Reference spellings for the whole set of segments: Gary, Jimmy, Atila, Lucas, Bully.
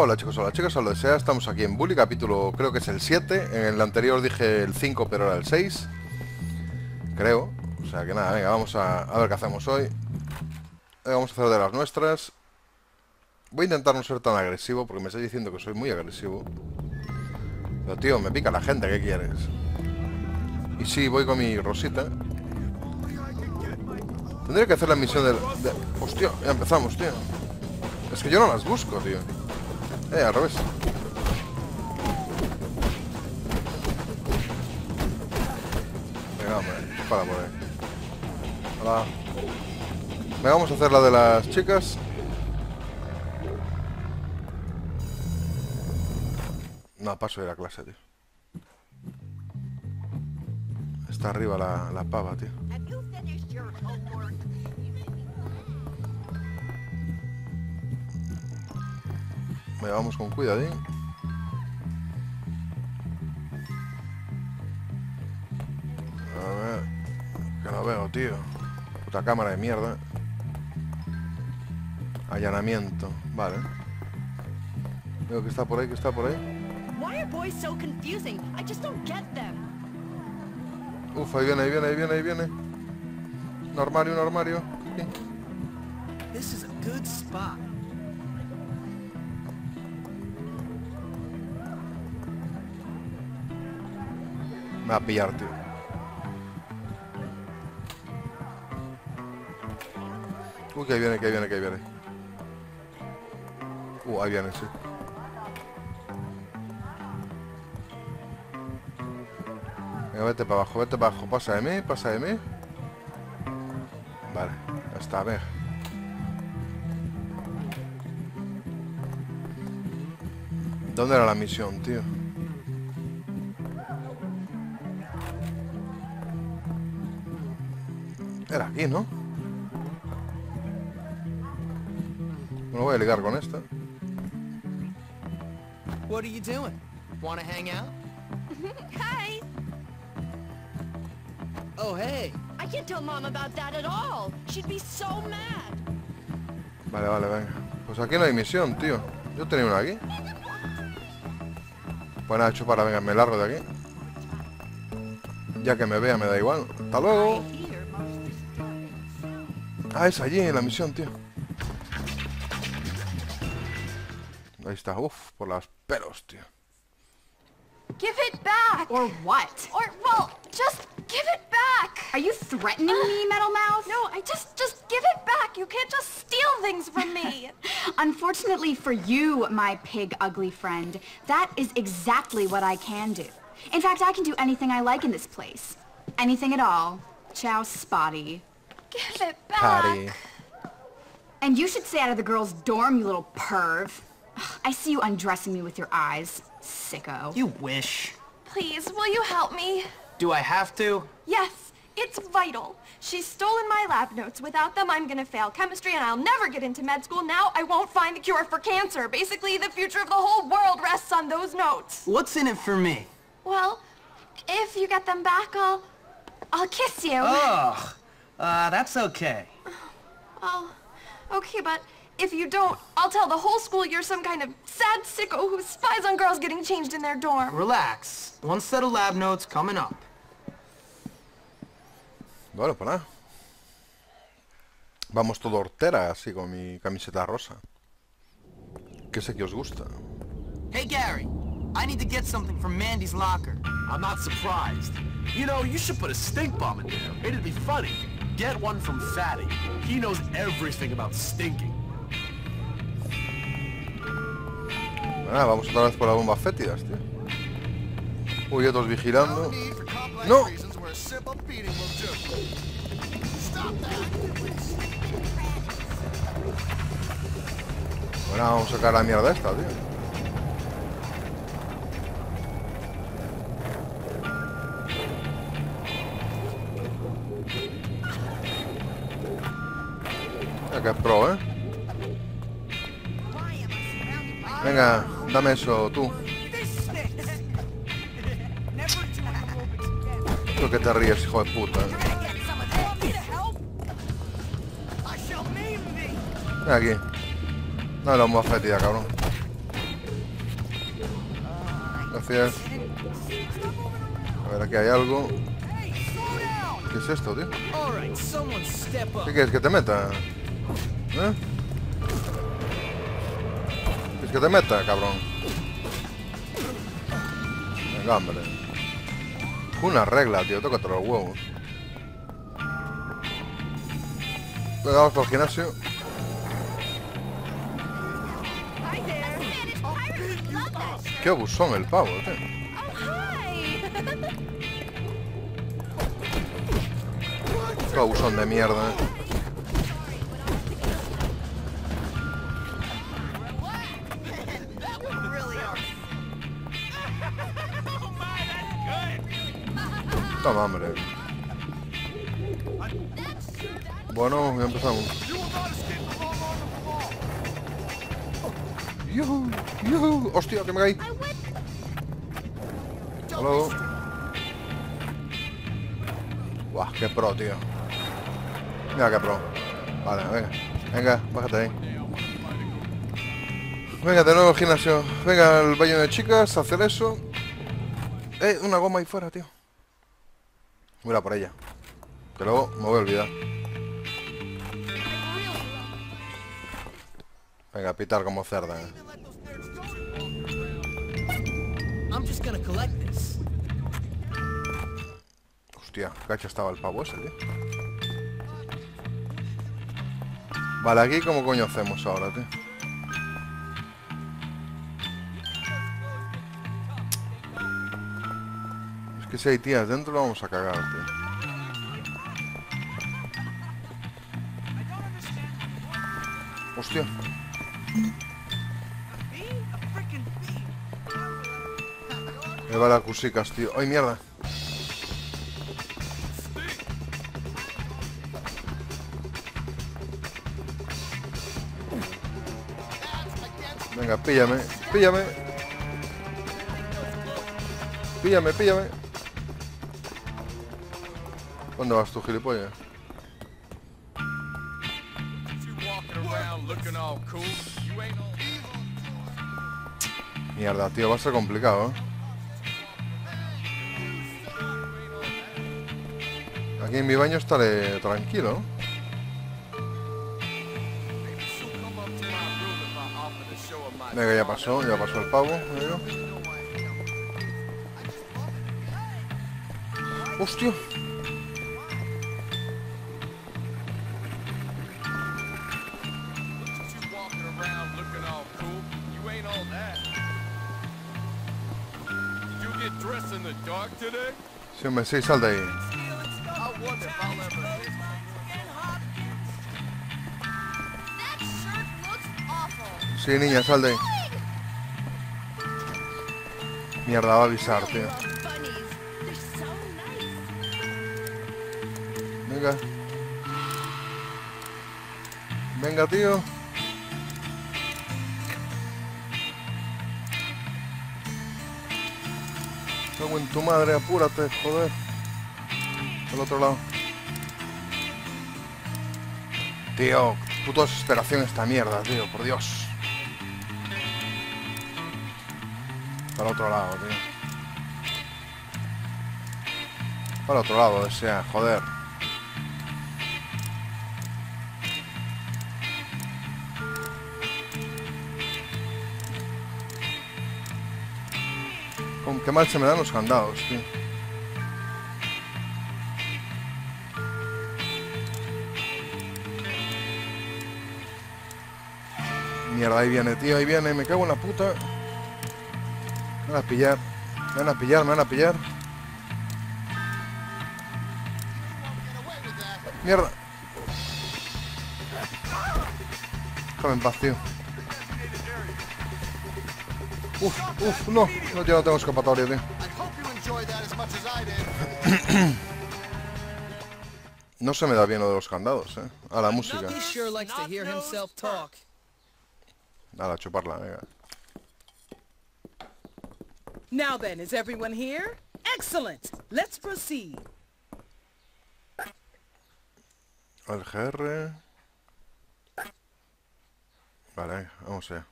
Hola chicos, os lo desea, estamos aquí en Bully, capítulo creo que es el 7, en el anterior dije el 5 pero era el 6, creo, o sea que nada, venga, vamos a ver qué hacemos hoy. Vamos a hacer de las nuestras. Voy a intentar no ser tan agresivo porque me estáis diciendo que soy muy agresivo. Pero tío, me pica la gente, ¿qué quieres? Y sí, voy con mi Rosita. Tendría que hacer la misión del... Hostia, ya empezamos, tío. Es que yo no las busco, tío. Al revés. Venga, hombre, dispara por ahí. Hola. Venga, vamos a hacer la de las chicas. No, paso de la clase, tío. Está arriba la pava, tío. Venga, vamos con cuidadín. A ver... Que no veo, tío. Puta cámara de mierda. Allanamiento. Vale. Veo que está por ahí, Uf, ahí viene. Un armario. This is a good spot. Me va a pillar, tío. Uy, que ahí viene. Ahí viene, sí. Venga, vete para abajo. Pasa de mí. Vale, ya está, a ver. ¿Dónde era la misión, tío? Era aquí, ¿no? Bueno, voy a ligar con esta. What are you doing? Wanna hang out? Hi. Oh, hey. I can't tell mom about that at all. She'd be so mad. Vale, venga. Pues aquí no hay misión, tío. Yo tenía una aquí. Bueno, ha hecho para, venga, me largo de aquí. Ya que me vea, me da igual. Hasta luego. Ah, es allí en la misión, tío. Ahí está, uff, por las pelos, tío. Give it back. Or what? Or well, just give it back. Are you threatening me, Metal Mouth? No, I just give it back. You can't just steal things from me. Unfortunately for you, my pig ugly friend, that is exactly what I can do. In fact, I can do anything I like in this place. Anything at all. Ciao, Spotty. Give it back. Potty. And you should stay out of the girls' dorm, you little perv. I see you undressing me with your eyes, sicko. You wish. Please, will you help me? Do I have to? Yes, it's vital. She's stolen my lab notes. Without them, I'm gonna fail chemistry and I'll never get into med school. Now I won't find the cure for cancer. Basically, the future of the whole world rests on those notes. What's in it for me? Well, if you get them back, I'll kiss you. Ugh. That's okay. Oh, okay, but if you don't, I'll tell the whole school you're some kind of sad sicko who spies on girls getting changed in their dorm. Relax. One set of lab notes coming up. Bueno, pues nada. Vamos todo hortera, así con mi camiseta rosa. Que sé que os gusta. Hey, Gary. I need to get something from Mandy's locker. I'm not surprised. You know, you should put a stink bomb in there. It'd be funny. Get one from Fatty. He knows everything about stinking. Ah, vamos otra vez por las bombas fétidas, tío. Uy, otros vigilando. ¡No! Bueno, vamos a sacar la mierda esta, tío. Que es pro, ¿eh? Venga, dame eso, tú. Tú que te ríes, hijo de puta. Ven aquí. No, la bomba fétida, cabrón. Gracias. A ver, aquí hay algo. ¿Qué es esto, tío? ¿Qué quieres que te meta? ¿Eh? ¿Quieres que te meta, cabrón? Venga, hombre. Una regla, tío. Tócate los huevos. Venga, vamos al gimnasio. Qué abusón el pavo, tío. Qué abusón de mierda, Toma, hombre. Bueno, ya empezamos. ¡Yuhu! ¡Yuhu! ¡Hostia, que me caí! ¡Halo! ¡Buah, qué pro, tío! Mira qué pro. Vale, venga. Venga, bájate ahí. Venga, de nuevo al gimnasio. Venga, al baño de chicas, hacer eso. Una goma ahí fuera, tío. Voy a por ella. Que luego me voy a olvidar. Venga, pitar como cerda. Hostia, gacho estaba el pavo ese, tío. Vale, aquí como coño hacemos ahora, tío. Es que si hay tías dentro lo vamos a cagar, tío. Hostia. Me va las cusicas, tío. ¡Ay, mierda! Venga, píllame, píllame. Píllame, píllame. ¿Dónde vas tú, gilipollas? Mierda, tío, va a ser complicado, ¿eh? Aquí en mi baño estaré tranquilo. Venga, ya pasó el pavo, creo. ¡Hostia! Sí, hombre, sí, sal de ahí. Sí, niña, sal de ahí. Mierda, va a avisar, tío. Venga. Venga, tío. Cago en tu madre, apúrate, joder. Al otro lado. Tío, puta desesperación esta mierda, tío, por Dios. Para otro lado, tío. Para otro lado, desea, joder. Con qué mal se me dan los candados, tío. Mierda, ahí viene, tío, ahí viene, me cago en la puta. Me van a pillar, me van a pillar, me van a pillar. Mierda. Déjame en paz, tío. Uf, no, no, yo no tengo escapatoria, tío. No se me da bien lo de los candados, eh. A la música. A la chuparla, venga. Now then, is everyone here? Excellent. Let's proceed. Al GR. Vale, vamos allá.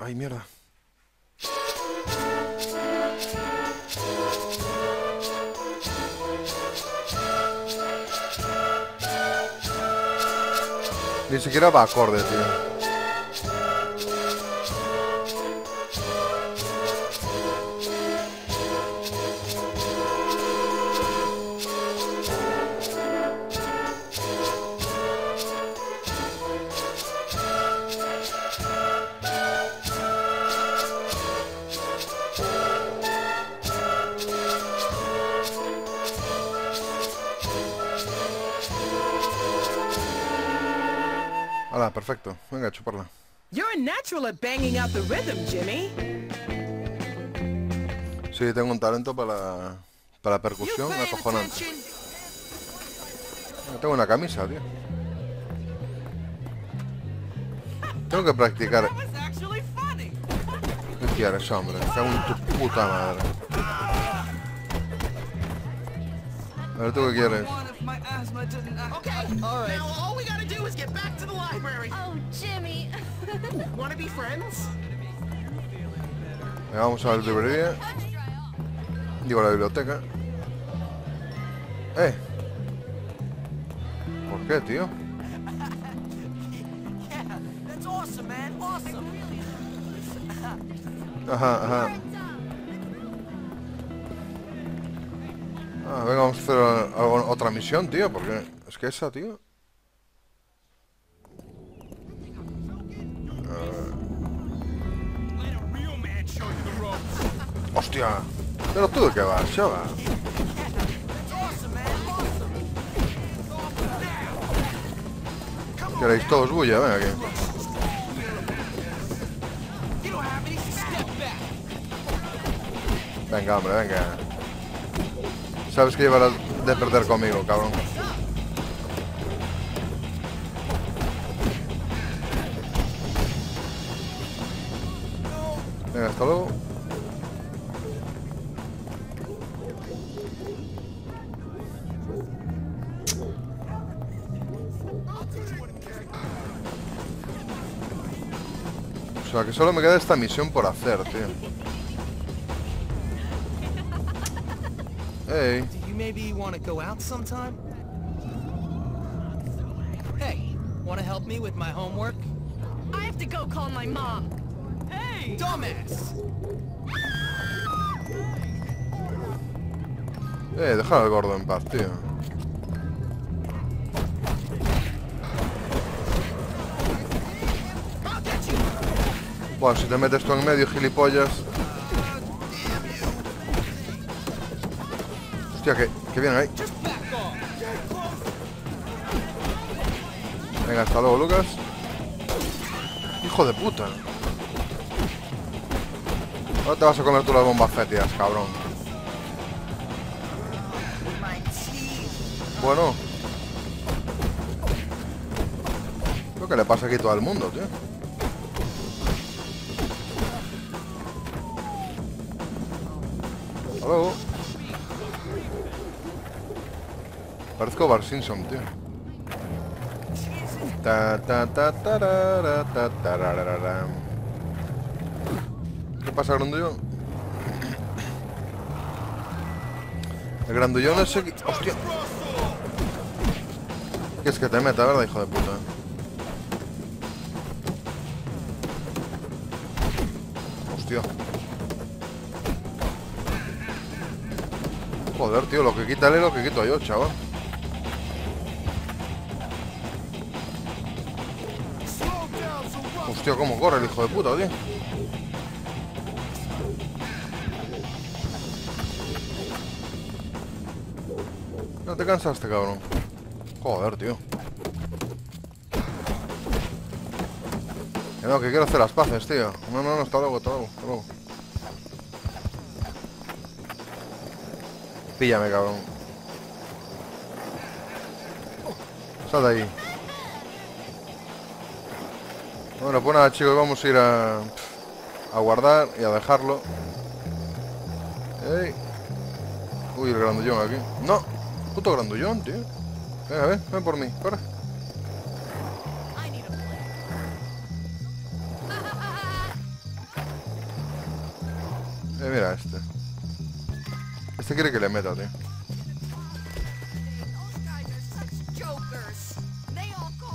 Ay, mierda. Ni siquiera va acorde, tío. Hola, perfecto. Venga, chuparla. You're natural at banging out the rhythm, Jimmy. Sí, tengo un talento para percusión acojonante. Tengo una camisa, tío. Tengo que practicar. ¿Qué quieres, hombre? Cago en tu puta madre. A ver, ¿tú qué quieres? Okay, now all we gotta do is get back to the library. Oh, Jimmy. Wanna be friends? Vamos a la librería. Digo, a la biblioteca. ¿Por qué, tío? Ajá. Ah, venga, vamos a hacer otra misión, tío, porque es que esa, tío... ¡Hostia! ¿Pero tú de qué vas, chaval? ¿Queréis todos bulla? Venga aquí. Venga, hombre, venga. Sabes que llevarás de perder conmigo, cabrón. Venga, hasta luego. O sea, que solo me queda esta misión por hacer, tío. Hey. Maybe you want to go out sometime? Hey, want to help me with my homework? I have to go call my mom. Hey, dumbass. Deja al gordo en paz, tío. Bueno, si te metes tú en medio, gilipollas. Hostia, que bien ahí. Venga, hasta luego, Lucas. Hijo de puta. Ahora te vas a comer tú las bombas fétidas, cabrón. Bueno. Creo que le pasa aquí a todo el mundo, tío. Hasta luego. Parezco Bart Simpson, tío. ¿Qué pasa, grandullón? El grandullón es el... ¡Hostia! Que es que te meta, ¿verdad, hijo de puta? ¡Hostia! Joder, tío, lo que quítale lo que quito yo, chaval. Hostia, cómo corre el hijo de puta, tío. No te cansaste, cabrón. Joder, tío. Que no, que quiero hacer las paces, tío. No, hasta luego. Píllame, cabrón. Sal de ahí. Bueno, pues nada, chicos, vamos a ir a guardar y a dejarlo. Ey. Uy, el grandullón aquí. No, puto grandullón, tío. Venga, ven por mí, corre. Mira este. Este quiere que le meta, tío.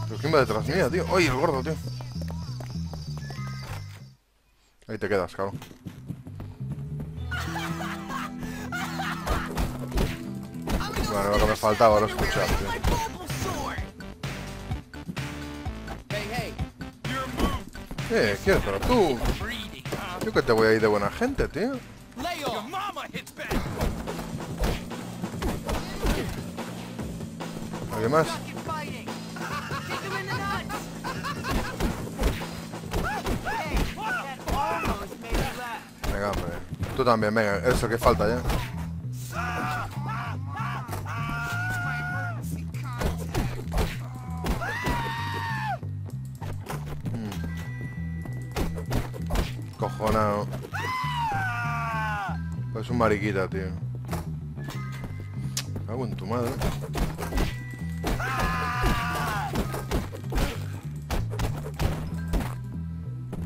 ¿Pero quién va detrás mía, tío? ¡Ay, el gordo, tío! Ahí te quedas, cabrón. Bueno, lo que me faltaba era escuchar, tío. ¿Quieres? Pero tú... Yo que te voy a ir de buena gente, tío. ¿Alguien más? Venga, hombre. Tú también, venga. Eso que falta ya. Cojonado. Pues un mariquita, tío. Me cago en tu madre.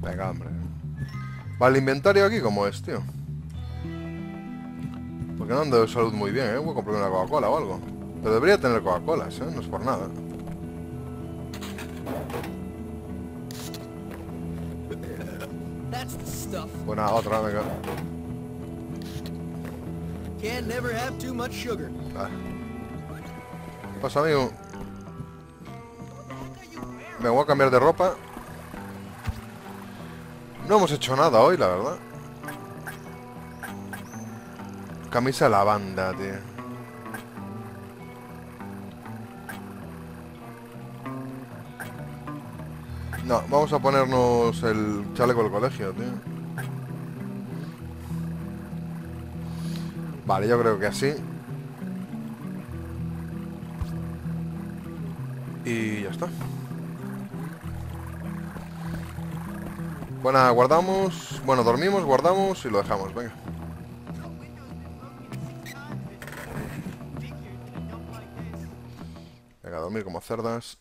Venga, hombre. Vale, el inventario aquí como es, tío. Porque no ando de salud muy bien, voy a comprar una Coca-Cola o algo. Pero debería tener Coca-Colas, no es por nada. Buena, otra, venga. Vale. Pasa, amigo. Me voy a cambiar de ropa. No hemos hecho nada hoy, la verdad. Camisa lavanda, tío. No, vamos a ponernos el chaleco del colegio, tío. Vale, yo creo que así. Y ya está. Bueno, guardamos. Bueno, dormimos, guardamos y lo dejamos, venga. Venga, a dormir como cerdas.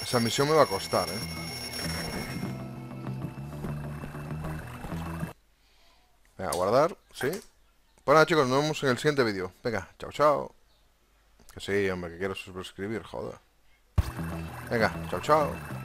Esa misión me va a costar, Venga, a guardar, sí. Pues nada, chicos, nos vemos en el siguiente vídeo. Venga, chao, chao. Que sí, hombre, que quiero suscribir, joder. Venga, chao, chao.